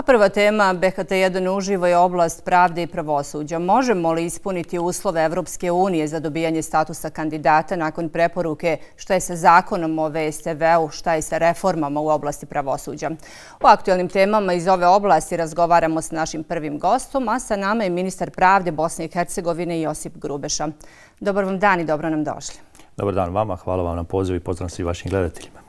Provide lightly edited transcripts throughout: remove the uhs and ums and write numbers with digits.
A prva tema BHT1 Uživo je oblast pravde i pravosuđa. Možemo li ispuniti uslove Evropske unije za dobijanje statusa kandidata nakon preporuke šta je sa zakonom o VSTV-u, šta je sa reformama u oblasti pravosuđa? O aktuelnim temama iz ove oblasti razgovaramo s našim prvim gostom, a sa nama je ministar pravde Bosne i Hercegovine Josip Grubeša. Dobar vam dan i dobro nam došli. Dobar dan vama, hvala vam na pozivu i pozdrav svim vašim gledateljima.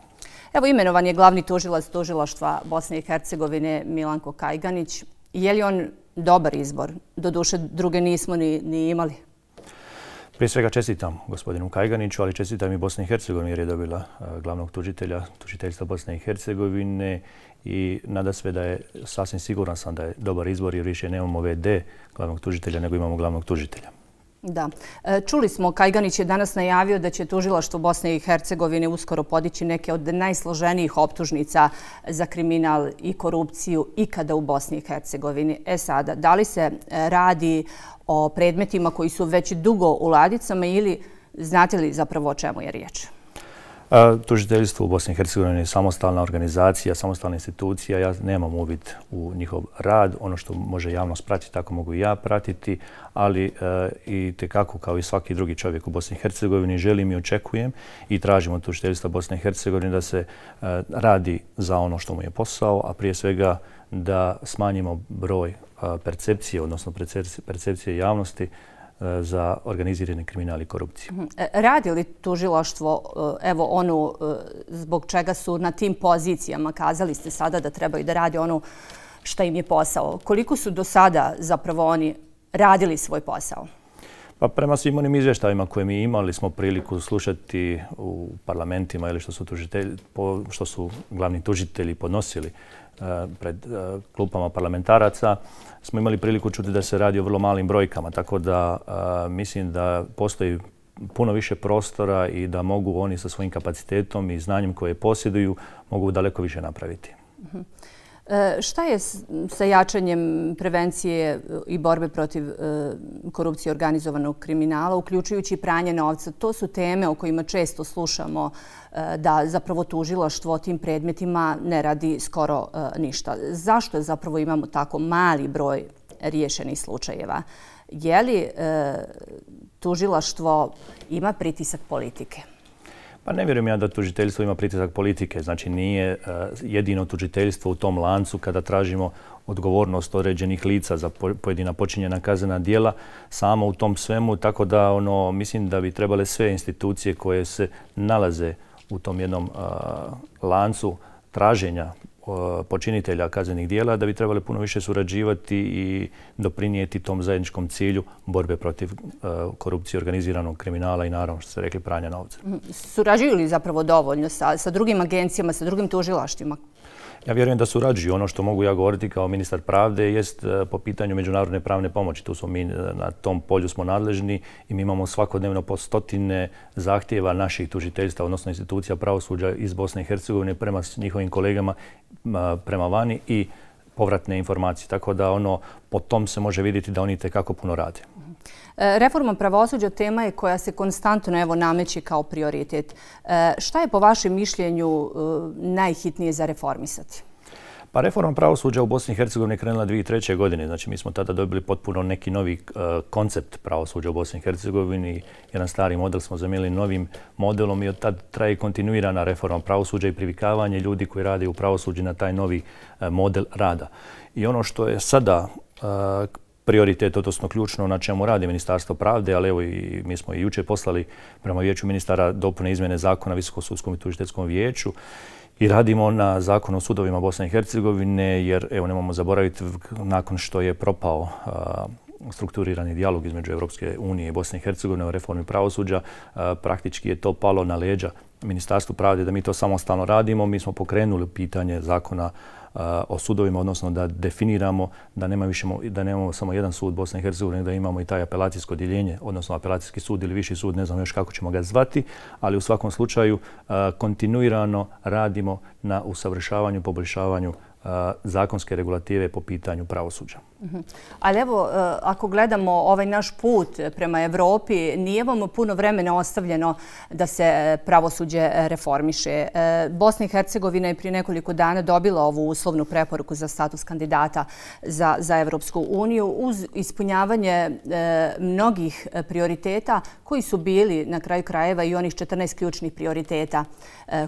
Evo, imenovan je glavni tužilac Tužilaštva Bosne i Hercegovine Milanko Kajganić. Je li on dobar izbor? Doduše, druge nismo ni imali. Prije svega čestitam gospodinu Kajganiću, ali čestitam i Bosni i Hercegovini jer je dobila glavnog tužitelja Tužiteljstva Bosne i Hercegovine i nada sve da je, sasvim siguran sam da je dobar izbor jer više nemamo VD glavnog tužitelja nego imamo glavnog tužitelja. Da. Čuli smo, Kajganić je danas najavio da će Tužilaštvo Bosne i Hercegovine uskoro podići neke od najsloženijih optužnica za kriminal i korupciju ikada u Bosni i Hercegovini. E sada, da li se radi o predmetima koji su već dugo u ladicama ili znate li zapravo o čemu je riječ? Tužiteljstvo u Bosni i Hercegovini je samostalna organizacija, samostalna institucija. Ja nemam uvid u njihov rad. Ono što može javnost pratiti, tako mogu i ja pratiti, ali i tekako kao i svaki drugi čovjek u Bosni i Hercegovini želim i očekujem i tražimo od Tužiteljstva Bosne i Hercegovine da se radi za ono što mu je posao, a prije svega da smanjimo broj percepcije, odnosno percepcije javnosti za organizirani kriminal i korupciju. Radi li tužilaštvo, evo ono zbog čega su na tim pozicijama, kazali ste sada da trebaju da radi ono što im je posao. Koliko su do sada zapravo oni radili svoj posao? Pa prema svim onim izvještajima koje mi imali smo priliku slušati u parlamentima ili što su glavni tužitelji podnosili pred klupama parlamentaraca, smo imali priliku čuti da se radi o vrlo malim brojkama, tako da mislim da postoji puno više prostora i da mogu oni sa svojim kapacitetom i znanjem koje posjeduju mogu daleko više napraviti. Šta je sa jačanjem prevencije i borbe protiv korupcije i organizovanog kriminala, uključujući pranje novca? To su teme o kojima često slušamo da zapravo tužilaštvo o tim predmetima ne radi skoro ništa. Zašto zapravo imamo tako mali broj riješenih slučajeva? Je li tužilaštvo ima pritisak politike? Pa ne vjerujem ja da tužiteljstvo ima pritisak politike. Znači nije jedino tužiteljstvo u tom lancu kada tražimo odgovornost određenih lica za pojedina počinjena kaznena djela samo u tom svemu. Tako da ono, mislim da bi trebale sve institucije koje se nalaze u tom jednom lancu traženja počinitelja kaznenih djela da bi trebale puno više surađivati i doprinijeti tom zajedničkom cilju borbe protiv korupcije, organiziranog kriminala i naravno što ste rekli pranja novca. Surađuju li zapravo dovoljno sa drugim agencijama, sa drugim tužilaštvima? Ja vjerujem da surađuju. Ono što mogu ja govoriti kao ministar pravde jest po pitanju međunarodne pravne pomoći. Tu smo mi, na tom polju smo nadležni i mi imamo svakodnevno po stotine zahtjeva naših tužiteljstva, odnosno institucija pravosuđa iz Bosne i Hercegovine prema njihovim kolegama prema vani i povratne informacije. Tako da ono, po tom se može vidjeti da oni itekako puno rade. Reforma pravosuđa tema je koja se konstantno nameće kao prioritet. Šta je po vašem mišljenju najhitnije za reformisati? Pa reforma pravosuđa u Bosni i Hercegovini je krenula 2003. godine. Znači mi smo tada dobili potpuno neki novi koncept pravosuđa u Bosni i Hercegovini. Jedan stari model smo zamijenili novim modelom i od tada traje kontinuirana reforma pravosuđa i privikavanje ljudi koji rade u pravosuđu na taj novi model rada. I ono što je sada prioritet, odnosno ključno na čemu radi Ministarstvo pravde, ali evo i mi smo i jučer poslali prema Vijeću ministara dopune izmjene zakona Visokom sudskom i tužiteljskom vijeću i radimo na zakonu o sudovima Bosne i Hercegovine jer evo nemamo zaboraviti nakon što je propao strukturirani dijalog između Evropske unije i Bosne i Hercegovine o reformi pravosuđa, praktički je to palo na leđa Ministarstvu pravde da mi to samostalno radimo. Mi smo pokrenuli pitanje zakona o sudovima, odnosno da definiramo da nemamo samo jedan sud Bosne i Hercegovine, da imamo i taj apelacijsko odjeljenje, odnosno apelacijski sud ili viši sud, ne znam još kako ćemo ga zvati, ali u svakom slučaju kontinuirano radimo na usavršavanju, poboljšavanju zakonske regulative po pitanju pravosuđa. Ali evo, ako gledamo ovaj naš put prema Evropi, nije vam puno vremena ostavljeno da se pravosuđe reformiše. Bosna i Hercegovina je prije nekoliko dana dobila ovu uslovnu preporuku za status kandidata za Evropsku uniju uz ispunjavanje mnogih prioriteta koji su bili na kraju krajeva i onih 14 ključnih prioriteta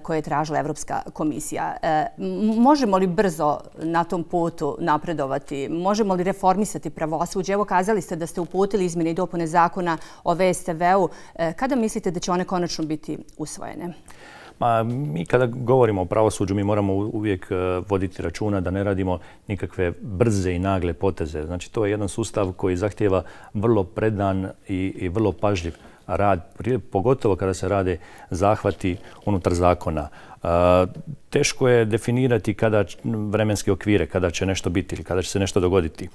koje je tražila Evropska komisija. Možemo li brzo na tom putu napredovati? Možemo li reformisati pravosuđe? Evo, kazali ste da ste uputili izmjene i dopune zakona o VSTV-u. Kada mislite da će one konačno biti usvojene? Mi kada govorimo o pravosuđu, mi moramo uvijek voditi računa da ne radimo nikakve brze i nagle poteze. Znači, to je jedan sustav koji zahtijeva vrlo predan i vrlo pažljiv rad, pogotovo kada se rade zahvati unutar zakona. Teško je definirati kada vremenske okvire, kada će nešto biti ili kada će se nešto dogoditi.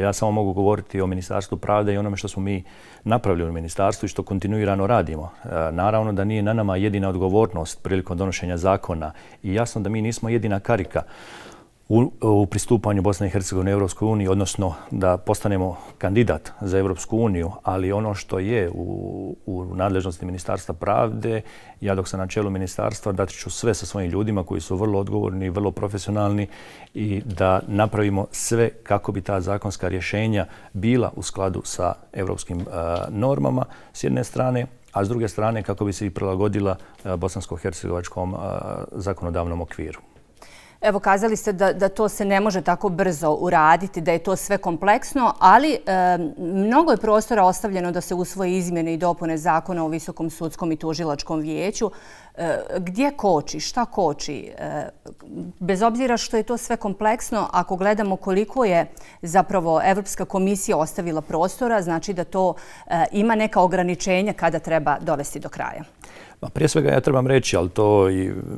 Ja samo mogu govoriti o Ministarstvu pravde i onome što smo mi napravili u Ministarstvu i što kontinuirano radimo. Naravno da nije na nama jedina odgovornost prilikom donošenja zakona i jasno da mi nismo jedina karika u pristupanju Bosne i Hercegovine Evropskoj uniji, odnosno da postanemo kandidat za Evropsku uniju, ali ono što je u nadležnosti Ministarstva pravde, ja dok sam na čelu ministarstva dati ću sve sa svojim ljudima koji su vrlo odgovorni, vrlo profesionalni i da napravimo sve kako bi ta zakonska rješenja bila u skladu sa evropskim normama s jedne strane, a s druge strane kako bi se i prilagodila bosansko-hercegovačkom zakonodavnom okviru. Evo, kazali ste da to se ne može tako brzo uraditi, da je to sve kompleksno, ali mnogo je prostora ostavljeno da se usvoje izmjene i dopune zakona o Visokom sudskom i tužilačkom vijeću. Gdje koči? Šta koči? Bez obzira što je to sve kompleksno, ako gledamo koliko je zapravo Evropska komisija ostavila prostora, znači da to ima neka ograničenja kada treba dovesti do kraja. Prije svega ja trebam reći, ali to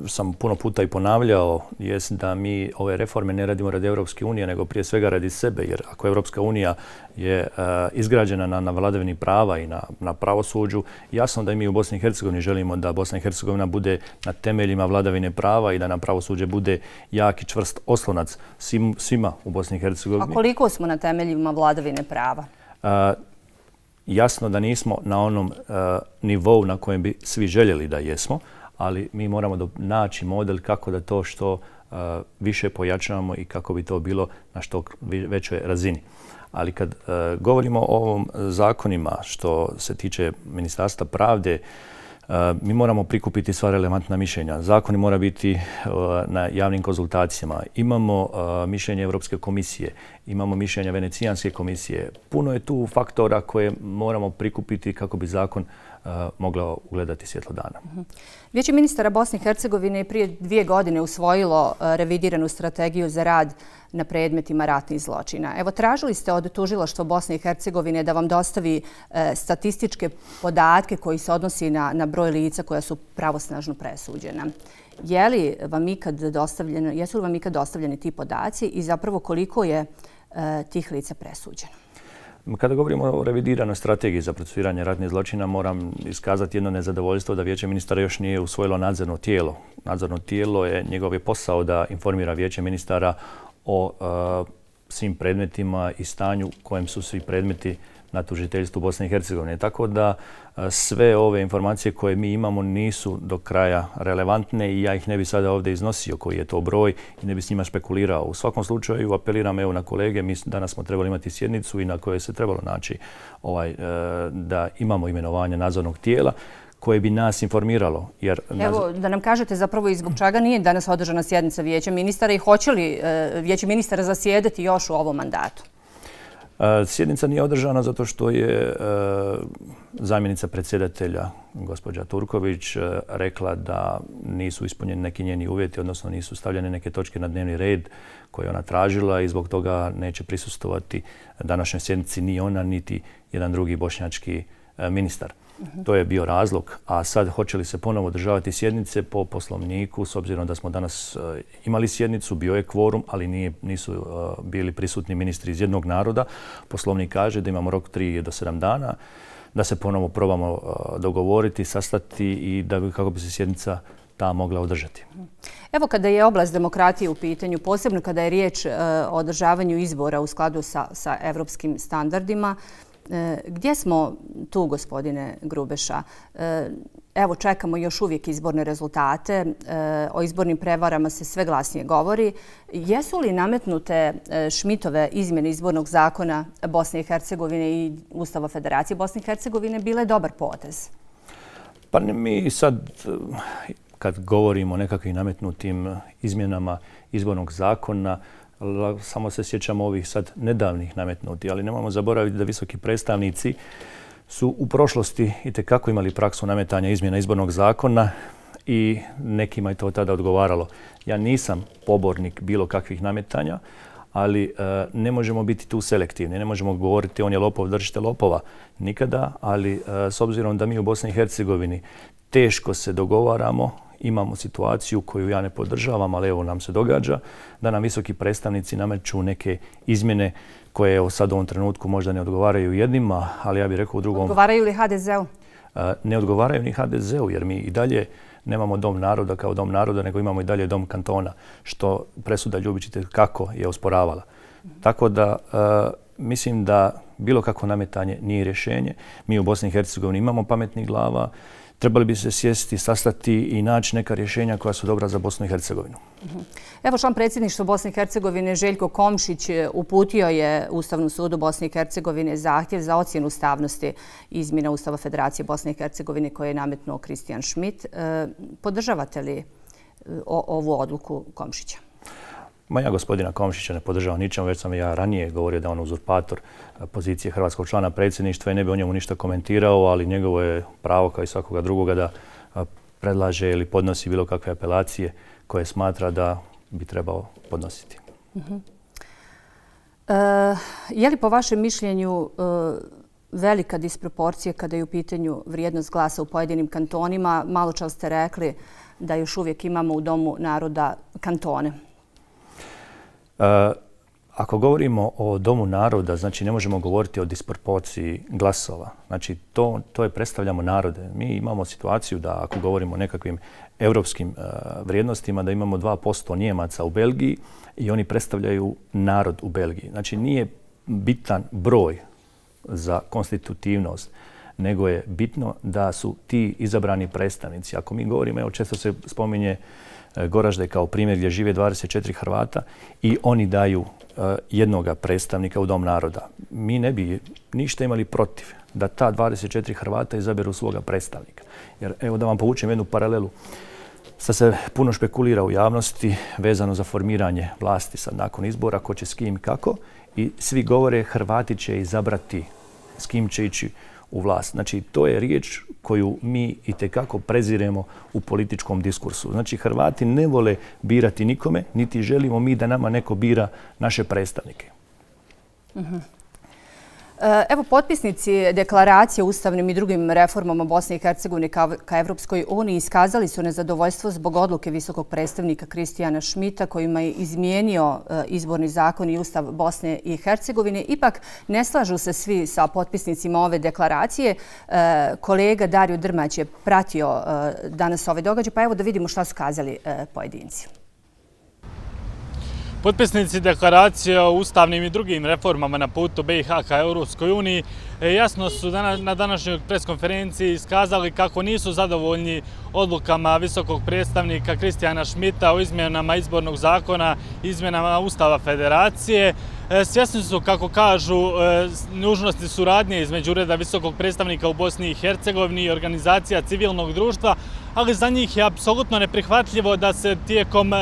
sam puno puta i ponavljao, jest da mi ove reforme ne radimo radi Evropske unije, nego prije svega radi sebe. Jer ako Evropska unija je izgrađena na vladavini prava i na pravosuđu, jasno da mi u Bosni i Hercegovini želimo da Bosna i Hercegovina bude na temeljima vladavine prava i da na pravosuđe bude jak i čvrst oslonac svima u Bosni i Hercegovini. A koliko smo na temeljima vladavine prava? Jasno da nismo na onom nivou na kojem bi svi željeli da jesmo, ali mi moramo naći model kako da to što više pojačavamo i kako bi to bilo na što većoj razini. Ali kad govorimo o ovom zakonima što se tiče Ministarstva pravde, mi moramo prikupiti sva relevantna mišljenja. Zakoni mora biti na javnim konzultacijama. Imamo mišljenje Evropske komisije, imamo mišljenja Venecijanske komisije. Puno je tu faktora koje moramo prikupiti kako bi zakon mogla ugledati svjetlo dana. Vijeće ministara Bosne i Hercegovine je prije 2 godine usvojilo revidiranu strategiju za rad na predmetima ratnih zločina. Evo, tražili ste od Tužilaštva Bosne i Hercegovine da vam dostavi statističke podatke koji se odnosi na broj lica koja su pravosnažno presuđena. Jesu li vam ikad dostavljeni ti podaci i zapravo koliko je tih lica presuđeno? Kada govorimo o revidiranoj strategiji za procesuiranje ratnih zločina, moram iskazati jedno nezadovoljstvo da Vijeće ministara još nije usvojilo nadzorno tijelo. Nadzorno tijelo je njegov posao da informira Vijeće ministara o svim predmetima i stanju u kojem su svi predmeti na tužiteljstvu Bosne i Hercegovine. Tako da sve ove informacije koje mi imamo nisu do kraja relevantne i ja ih ne bi sada ovdje iznosio koji je to broj i ne bi s njima špekulirao. U svakom slučaju apeliram na kolege, mi danas smo trebali imati sjednicu i na kojoj se trebalo naći da imamo imenovanje nadzornog tijela koje bi nas informiralo. Evo, da nam kažete zapravo i zbog čega nije danas održana sjednica Vijeća ministara i hoće li Vijeće ministara zasjedati još u ovom mandatu? Sjednica nije održana zato što je zamjenica predsjedatelja, gospođa Turković, rekla da nisu ispunjeni neki njeni uvjeti, odnosno nisu stavljene neke točke na dnevni red koje ona tražila i zbog toga neće prisustovati današnjoj sjednici ni ona niti jedan drugi bošnjački ministar. To je bio razlog, a sad hoće li se ponovo održavati sjednice po poslovniku, s obzirom da smo danas imali sjednicu, bio je kvorum, ali nisu bili prisutni ministri iz jednog naroda. Poslovnik kaže da imamo rok 3 do 7 dana, da se ponovo probamo dogovoriti, sastati i kako bi se sjednica ta mogla održati. Evo, kada je oblast demokratije u pitanju, posebno kada je riječ o održavanju izbora u skladu sa evropskim standardima, gdje smo tu, gospodine Grubeša? Evo, čekamo još uvijek izborne rezultate, o izbornim prevarama se sve glasnije govori. Jesu li nametnute Šmitove izmjene izbornog zakona Bosne i Hercegovine i Ustava Federacije Bosne i Hercegovine bile dobar potez? Pa mi sad, kad govorimo o nekakvim nametnutim izmjenama izbornog zakona, samo se sjećamo ovih sad nedavnih nametnuti, ali nemojmo zaboraviti da visoki predstavnici su u prošlosti itekako imali praksu nametanja izmjena izbornog zakona i nekima je to tada odgovaralo. Ja nisam pobornik bilo kakvih nametanja, ali ne možemo biti tu selektivni, ne možemo govoriti on je lopov, držite lopova, nikada, ali s obzirom da mi u Bosni i Hercegovini teško se dogovaramo, imamo situaciju koju ja ne podržavam, ali evo nam se događa, da nam visoki predstavnici nameću neke izmjene koje sad u ovom trenutku možda ne odgovaraju jednima, ali ja bih rekao u drugom... Odgovaraju li HDZ-u? Ne odgovaraju ni HDZ-u, jer mi i dalje nemamo Dom naroda kao Dom naroda, nego imamo i dalje Dom kantona, što presuda Ljubić itekako je osporavala. Tako da mislim da bilo kako nametanje nije rješenje. Mi u Bosni i Hercegovini imamo pametnih glava, trebali bi se sjesti, sastati i naći neka rješenja koja su dobra za Bosnu i Hercegovinu. Evo, član predsjedništva Bosne i Hercegovine Željko Komšić uputio je Ustavnom sudu Bosne i Hercegovine zahtjev za ocjenu ustavnosti izmjena Ustava Federacije Bosne i Hercegovine koje je nametnuo Kristijan Šmit. Podržavate li ovu odluku Komšića? Ma ja gospodina Komšića ne podržavam ničemu, već sam ja ranije govorio da je on uzurpator pozicije hrvatskog člana predsjedništva i ne bi o njemu ništa komentirao, ali njegovo je pravo kao i svakoga drugoga da predlaže ili podnosi bilo kakve apelacije koje smatra da bi trebao podnositi. Je li po vašem mišljenju velika disproporcija kada je u pitanju vrijednost glasa u pojedinim kantonima? Malo čas ste rekli da još uvijek imamo u Domu naroda kantone. Ako govorimo o Domu naroda, znači ne možemo govoriti o disproporciji glasova. Znači to je predstavljamo narode. Mi imamo situaciju da ako govorimo o nekakvim europskim vrijednostima, da imamo 2% Nijemaca u Belgiji i oni predstavljaju narod u Belgiji. Znači nije bitan broj za konstitutivnost, nego je bitno da su ti izabrani predstavnici. Ako mi govorimo, evo često se spominje Goražde kao primjer gdje žive 24 Hrvata i oni daju jednoga predstavnika u Dom naroda. Mi ne bi ništa imali protiv da ta 24 Hrvata izaberu svoga predstavnika. Jer evo da vam povučem jednu paralelu. Sad se puno špekulira u javnosti vezano za formiranje vlasti sad nakon izbora, ko će s kim i kako. I svi govore Hrvati će izabrati s kim će ići u vlast. Znači, to je riječ koju mi itekako preziremo u političkom diskursu. Znači, Hrvati ne vole birati nikome, niti želimo mi da nama neko bira naše predstavnike. Evo, potpisnici deklaracije ustavnim i drugim reformama Bosne i Hercegovine ka Evropskoj uniji iskazali su nezadovoljstvo zbog odluke visokog predstavnika Kristijana Šmita kojima je izmijenio izborni zakon i ustav Bosne i Hercegovine. Ipak ne slažu se svi sa potpisnicima ove deklaracije. Kolega Dario Drmać je pratio danas ovaj događaj, pa evo da vidimo šta su kazali pojedinci. Potpisnici deklaracije o ustavnim i drugim reformama na putu BiH ka Europskoj uniji jasno su na današnjoj preskonferenciji iskazali kako nisu zadovoljni odlukama visokog predstavnika Kristijana Šmita o izmjenama izbornog zakona, izmjenama Ustava Federacije. Svjesni su, kako kažu, nužnosti suradnje između Ureda visokog predstavnika u Bosni i Hercegovini i organizacija civilnog društva, ali za njih je apsolutno neprihvatljivo da se tijekom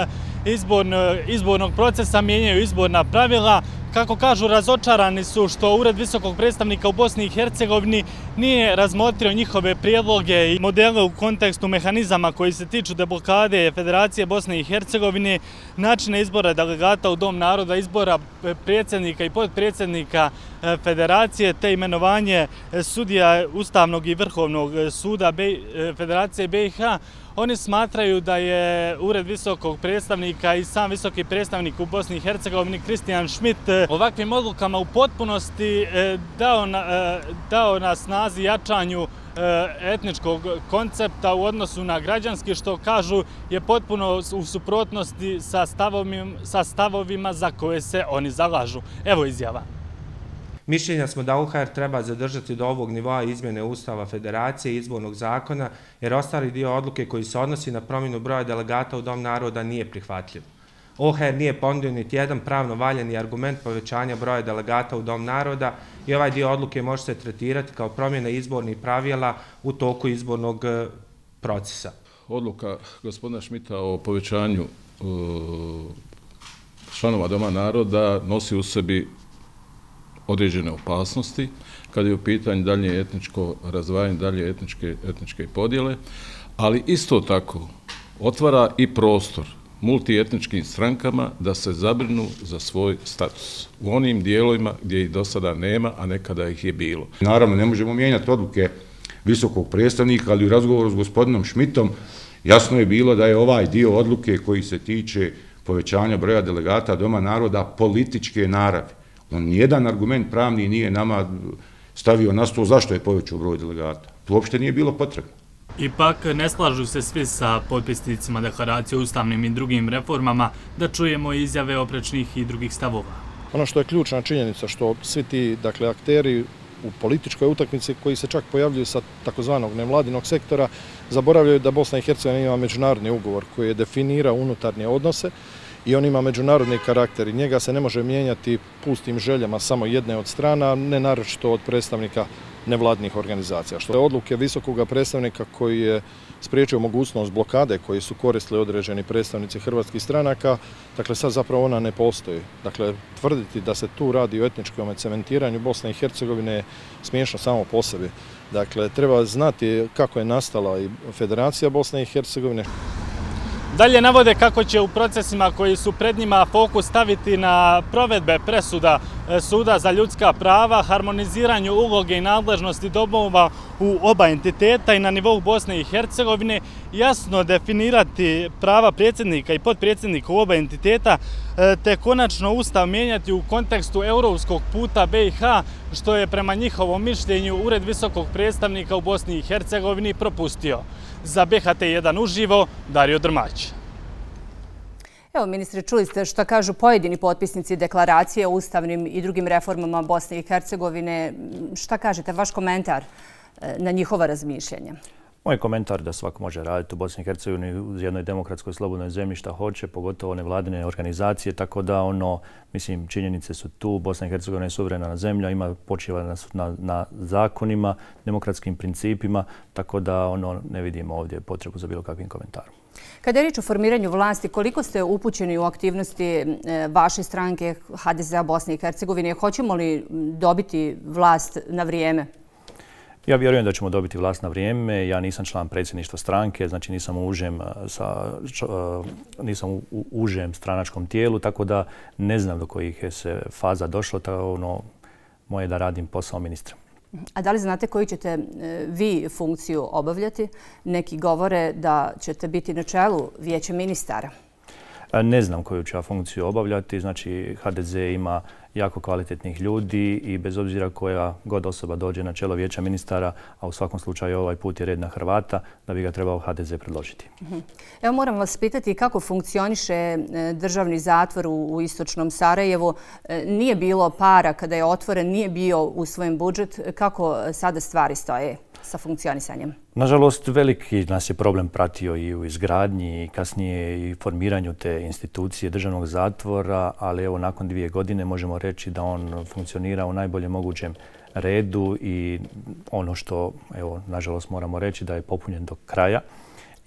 izbornog procesa mijenjaju izborna pravila. Kako kažu, razočarani su što Ured visokog predstavnika u Bosni i Hercegovini nije razmotrio njihove prijedloge i modele u kontekstu mehanizama koji se tiču deblokade Federacije Bosne i Hercegovine, načine izbora delegata u Dom naroda, izbora predsjednika i potpredsjednika Federacije, te imenovanje sudija Ustavnog i Vrhovnog suda Federacije BiH. Oni smatraju da je Ured visokog predstavnika i sam visoki predstavnik u Bosni i Hercegovini Kristijan Šmit ovakvim odlukama u potpunosti dao na snazi jačanju etničkog koncepta u odnosu na građanski, što kažu je potpuno u suprotnosti sa stavovima za koje se oni zalažu. Evo izjava. Mišljenja smo da UHR treba zadržati do ovog nivoa izmjene Ustava Federacije i izbornog zakona, jer ostali dio odluke koji se odnosi na promjenu broja delegata u Dom naroda nije prihvatljiv. UHR nije ponudio niti jedan pravno valjani argument povećanja broja delegata u Dom naroda i ovaj dio odluke može se tretirati kao promjena izbornih pravila u toku izbornog procesa. Odluka gospodina Šmita o povećanju članova Doma naroda nosi u sebi određene opasnosti, kada je u pitanju dalje etničko razvajanje, dalje etničke podjele, ali isto tako otvara i prostor multietničkim strankama da se zabrinu za svoj status u onim dijelovima gdje ih do sada nema, a nekada ih je bilo. Naravno, ne možemo mijenjati odluke visokog predstavnika, ali u razgovoru s gospodinom Šmitom jasno je bilo da je ovaj dio odluke koji se tiče povećanja broja delegata Doma naroda političke naravi. On nijedan argument pravni nije nama stavio na stol zašto je povećao broj delegata. To uopšte nije bilo potrebno. Ipak ne slažu se svi sa potpisnicima deklaracije o ustavnim i drugim reformama, da čujemo izjave oprečnih i drugih stavova. Ono što je ključna činjenica, što svi ti akteri u političkoj utakmici koji se čak pojavljuju sa takozvanog nevladinog sektora zaboravljaju da Bosna i Hercegovina ima međunarodni ugovor koji je definirao unutarnje odnose i on ima međunarodni karakter i njega se ne može mijenjati pustim željama samo jedne od strana, ne naročito od predstavnika nevladnih organizacija. Što je odluke visokog predstavnika koji je spriječio mogućnost blokade koji su koristili određeni predstavnici hrvatskih stranaka, dakle sad zapravo ona ne postoji. Dakle, tvrditi da se tu radi o etničkom cementiranju Bosne i Hercegovine je smiješno samo po sebi. Dakle, treba znati kako je nastala i Federacija Bosne i Hercegovine. Dalje navode kako će u procesima koji su pred njima fokus staviti na provedbe presuda Suda za ljudska prava, harmoniziranju uloge i nadležnosti domova u oba entiteta i na nivou Bosne i Hercegovine, jasno definirati prava predsjednika i potpredsjednika u oba entiteta, te konačno Ustav mijenjati u kontekstu europskog puta BiH, što je prema njihovom mišljenju Ured visokog predstavnika u Bosni i Hercegovini propustio. Za BHT1 uživo, Dario Drmać. Evo, ministre, čuli ste što kažu pojedini potpisnici deklaracije o ustavnim i drugim reformama Bosne i Hercegovine. Šta kažete, vaš komentar na njihova razmišljanja? Moj komentar da svako može raditi u Bosni i Hercegovini u jednoj demokratskoj slobodnoj zemlji šta hoće, pogotovo nevladine organizacije, tako da mislim činjenice su tu. Bosna i Hercegovina je suverena zemlja, ima počiva na zakonima, demokratskim principima, tako da ne vidimo ovdje potrebu za bilo kakvim komentarom. Kada je riječ o formiranju vlasti, koliko ste upućeni u aktivnosti vaše stranke HDZ-a Bosne i Hercegovine? Hoćemo li dobiti vlast na vrijeme? Ja vjerujem da ćemo dobiti vlast na vrijeme. Ja nisam član predsjedništva stranke, znači nisam u užem stranačkom tijelu, tako da ne znam do kojih je se faza došlo. Moje je da radim posao ministra. A da li znate koju ćete vi funkciju obavljati? Neki govore da ćete biti na čelu Vijeća ministara. Ne znam koju ću ja funkciju obavljati. Znači, HDZ ima jako kvalitetnih ljudi i bez obzira koja god osoba dođe na čelo Vijeća ministara, a u svakom slučaju ovaj put je red na Hrvata, da bi ga trebao HDZ predložiti. Evo, moram vas pitati kako funkcioniše državni zatvor u istočnom Sarajevu. Nije bilo para kada je otvoren, nije bio u svojim budžet. Kako sada stvari stoje sa funkcionisanjem? Nažalost, veliki nas je problem pratio i u izgradnji i kasnije i formiranju te institucije državnog zatvora, ali evo nakon 2 godine možemo reći da on funkcionira u najboljem mogućem redu i ono što, evo, nažalost moramo reći da je popunjen do kraja.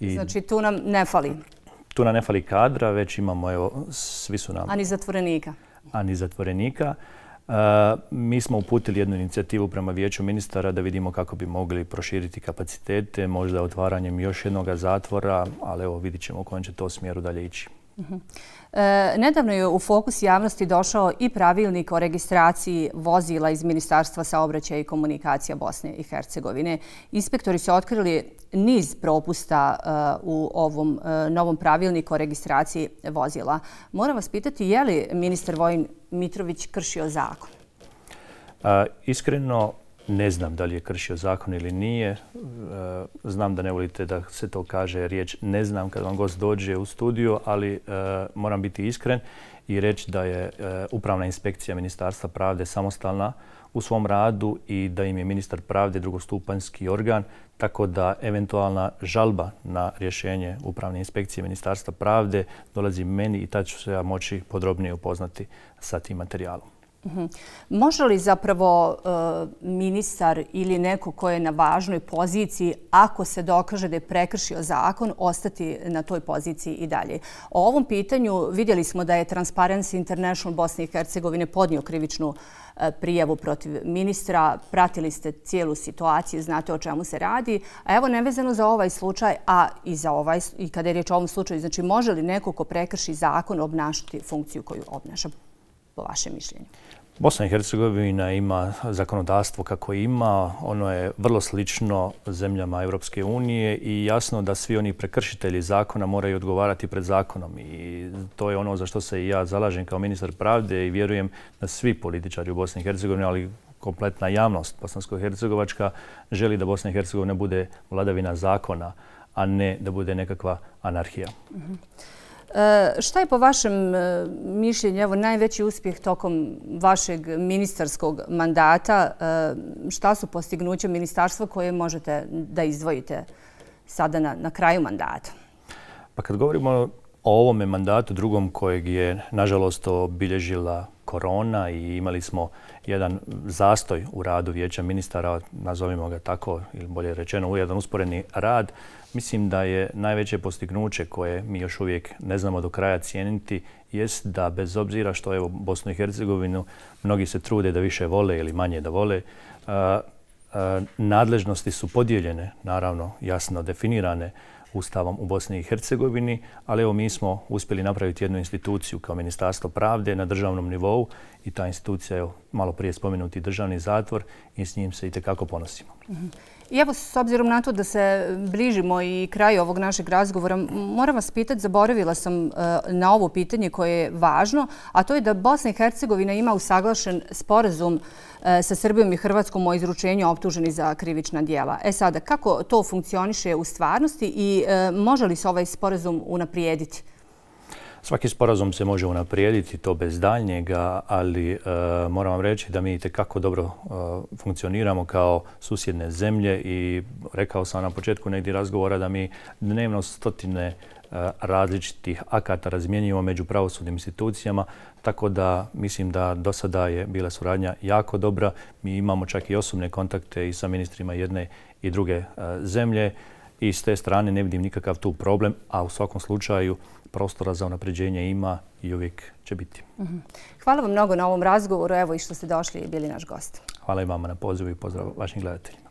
Znači tu nam ne fali? Tu nam ne fali kadra, već imamo, evo, svi su nam... A ni zatvorenika? A ni zatvorenika. Mi smo uputili jednu inicijativu prema Vijeću ministara da vidimo kako bi mogli proširiti kapacitete, možda otvaranjem još jednog zatvora, ali evo vidit ćemo u kojem će to smjeru dalje ići. Nedavno je u fokus javnosti došao i pravilnik o registraciji vozila iz Ministarstva saobraćaja i komunikacija Bosne i Hercegovine. Inspektori su otkrili niz propusta u ovom novom pravilniku o registraciji vozila. Moram vas pitati, je li ministar Vojin Mitrović kršio zakon? Iskreno, Ne znam da li je kršio zakon ili nije. Znam da ne volite da se to kaže riječ ne znam kad vam gost dođe u studio, ali moram biti iskren i reći da je Upravna inspekcija Ministarstva pravde samostalna u svom radu i da im je ministar pravde drugostupanjski organ, tako da eventualna žalba na rješenje Upravne inspekcije Ministarstva pravde dolazi meni i tad ću se ja moći podrobnije upoznati sa tim materijalom. Može li zapravo ministar ili neko ko je na važnoj poziciji, ako se dokaže da je prekršio zakon, ostati na toj poziciji i dalje? O ovom pitanju vidjeli smo da je Transparency International Bosne i Hercegovine podnio krivičnu prijavu protiv ministra. Pratili ste cijelu situaciju, znate o čemu se radi. A evo, nevezano za ovaj slučaj, a i kada je riječ o ovom slučaju, znači može li neko ko prekrši zakon obnašati funkciju koju obnaša? Po vašem mišljenju. Bosna i Hercegovina ima zakonodavstvo kako ima. Ono je vrlo slično zemljama Europske unije i jasno da svi oni prekršitelji zakona moraju odgovarati pred zakonom. I to je ono za što se i ja zalažem kao ministar pravde i vjerujem da svi političari u Bosni i Hercegovini, ali kompletna javnost bosansko-hercegovačka, želi da Bosna i Hercegovina bude vladavina zakona, a ne da bude nekakva anarhija. Šta je po vašem mišljenju najveći uspjeh tokom vašeg ministarskog mandata? Šta su postignuća ministarstva koje možete da izdvojite sada na kraju mandata? Pa kad govorimo o ovome mandatu, drugom kojeg je nažalost obilježila korona i imali smo jedan zastoj u radu Vijeća ministara, nazovimo ga tako, ili bolje rečeno u jedan usporeni rad, mislim da je najveće postignuće koje mi još uvijek ne znamo do kraja cijeniti jest da bez obzira što evo Bosnu i Hercegovinu mnogi se trude da više vole ili manje da vole, nadležnosti su podijeljene, naravno jasno definirane Ustavom u Bosni i Hercegovini, ali evo mi smo uspjeli napraviti jednu instituciju kao Ministarstvo pravde na državnom nivou i ta institucija je malo prije spomenuti državni zatvor i s njim se itekako ponosimo. I evo, s obzirom na to da se bližimo i kraju ovog našeg razgovora, moram vas pitati, zaboravila sam na ovo pitanje koje je važno, a to je da Bosna i Hercegovina ima usaglašen sporazum sa Srbijom i Hrvatskom o izručenju optuženi za krivična djela. E sada, kako to funkcioniše u stvarnosti i može li se ovaj sporazum unaprijediti? Svaki sporazum se može unaprijediti, to bez daljnjega, ali moram vam reći da mi itekako dobro funkcioniramo kao susjedne zemlje i rekao sam na početku negdje razgovora da mi dnevno stotine različitih akata razmjenjujemo među pravosudnim institucijama, tako da mislim da do sada je bila suradnja jako dobra. Mi imamo čak i osobne kontakte i sa ministrima jedne i druge zemlje i s te strane ne vidim nikakav tu problem, a u svakom slučaju prostora za unapređenje ima i uvijek će biti. Hvala vam mnogo na ovom razgovoru, evo i što ste došli i bili naš gost. Hvala i vama na pozivu i pozdrav vašim gledateljima.